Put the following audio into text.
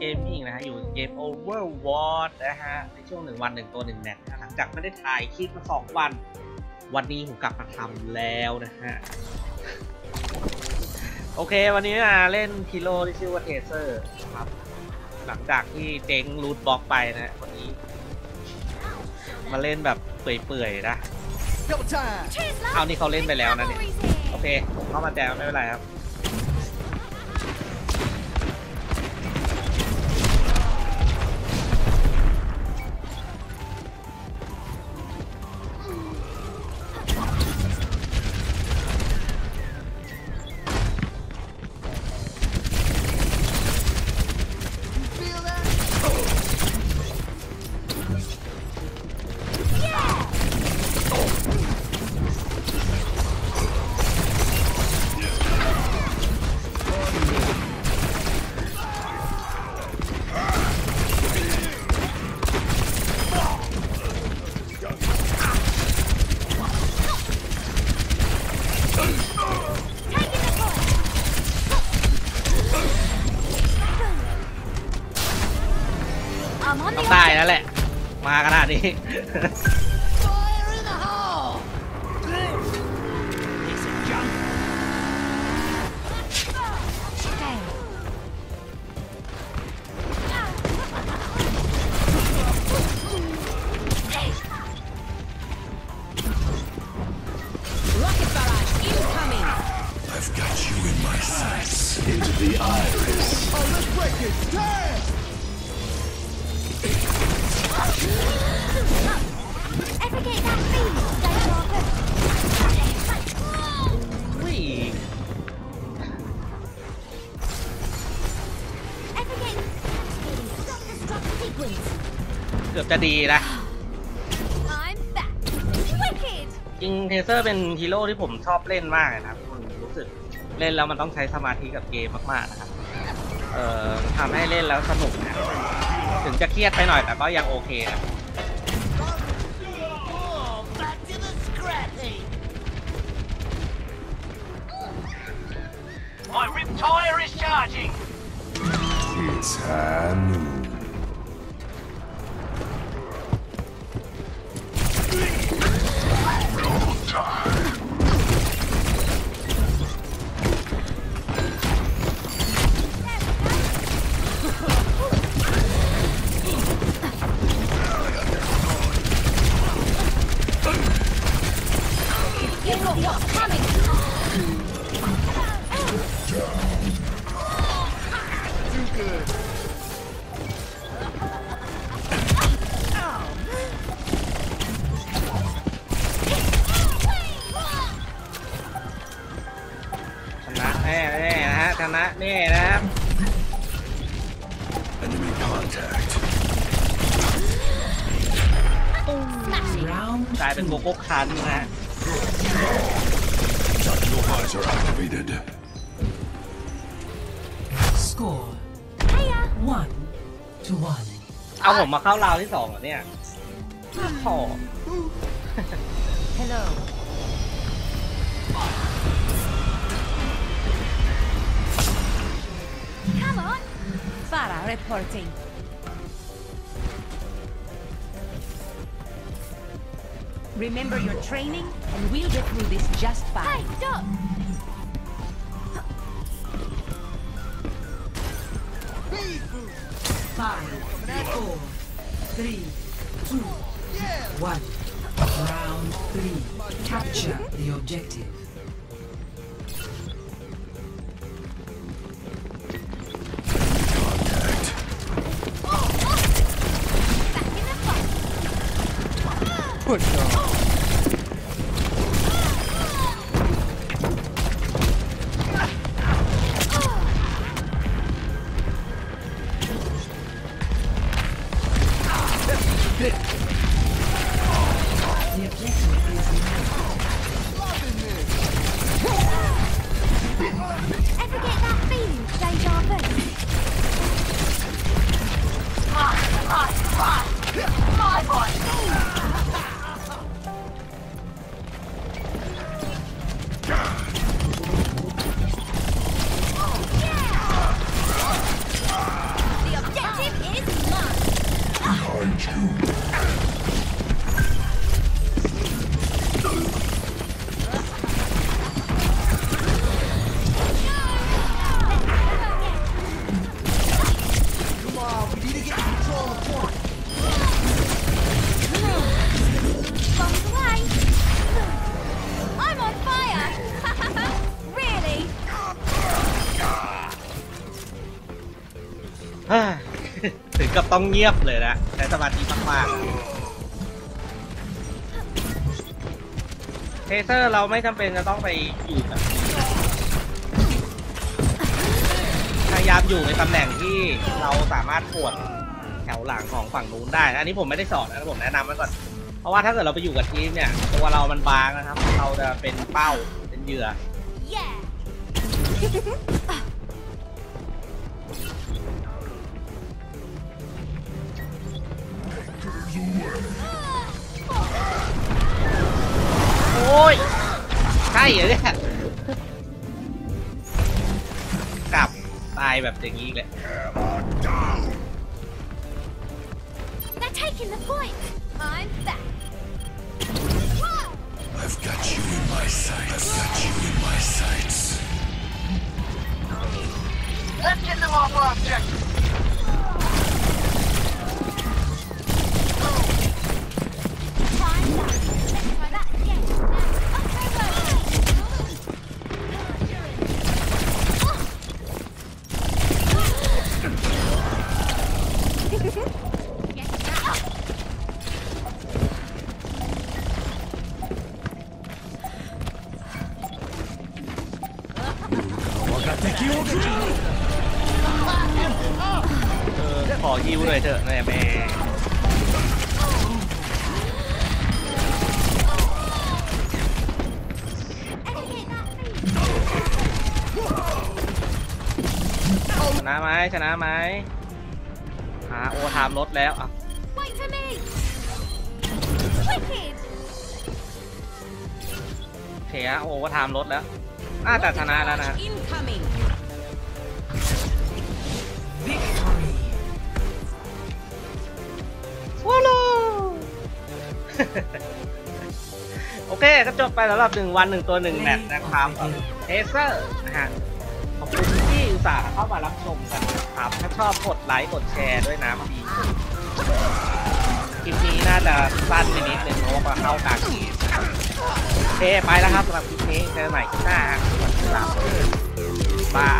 เกมมิ่งนะฮะอยู่เกม Overwatch นะฮะในช่วง1 วัน1 ตัว 1 แมตช์หลังจากไม่ได้ถ่ายคลิปมา2 วันวันนี้ผมกลับมาทำแล้วนะฮะโอเควันนี้เล่นฮีโร่ที่ชื่อว่า Tracer ครับหลังจากที่เจ๊ง Lootbox ไปนะวันนี้มาเล่นแบบเปื่อยๆนะเอานี่เขาเล่นไปแล้วนะเนี่ยโอเคผมเข้ามาแจมไม่เป็นไรครับได้แล้วแหละมาขนาดนี้เกือบจะดีนะจริงเทเซอร์เป็นฮีโร่ที่ผมชอบเล่นมากนะครับรู้สึกเล่นแล้วมันต้องใช้สมาธิกับเกมมากๆนะครับทำให้เล่นแล้วสนุกนะถึงจะเครียดไปหน่อยแต่ก็ยังโอเคนะMy riptire is charging. It's Hanu. No time. You got what's coming.ชนะแน่นะครับ Enemy contact กลายเป็นโกโก้คันนะ Your eyes are activated. Score 1-1เอาผมมาเข้าราวที่2เหรอเนี่ยขอ Hello Pharah reporting. Remember your training, and we'll get through this just fine. Hey, stop! Five, 4, 3, 2, 1. Round 3. Capture the objective.Good job. ถึงกับต้องเงียบเลยนะใช้สมาธิมากๆเทเซอร์เราไม่จำเป็นจะต้องไปอยู่แบบพยายามอยู่ในตำแหน่งที่เราสามารถปวดแถวหลังของฝั่งนู้นได้อันนี้ผมไม่ได้สอนนะผมแนะนำไว้ก่อนเพราะว่าถ้าเกิดเราไปอยู่กับทีมเนี่ยตัวเรามันบางนะครับเราจะเป็นเป้าเป็นเหยื่อ yeah. โอ้ยใช่เหรอเนี่ยกลับตายแบบอย่างนี้แหละI've got you in my sights. I've got you in my sights. Let's get them off our objective. Find that. Let's try that again. Now, up we go.ขอยิวเลยเถอะแม่แม่ชนะไหมชนะไหมหาโอทามรถแล้วอ่ะเสียโอว่าทามรถแล้วน่าจะชนะแล้วนะโอเคก็จบไปสำหรับ1วัน1ตัว1แมตช์นะครับ Tracer นะฮะขอบคุณที่อุตส่าห์เข้ามารับชมกันครับถ้าชอบกดไลค์กดแชร์ด้วยนะพี่คลิปนี้น่าจะสั้นไปนิดนึงเพราะว่าเข้ากลางเกมโอเคไปแล้วครับสำหรับคลิปนี้เจอกันใหม่คลิปหน้าครับสวัสดีครับบ๊าย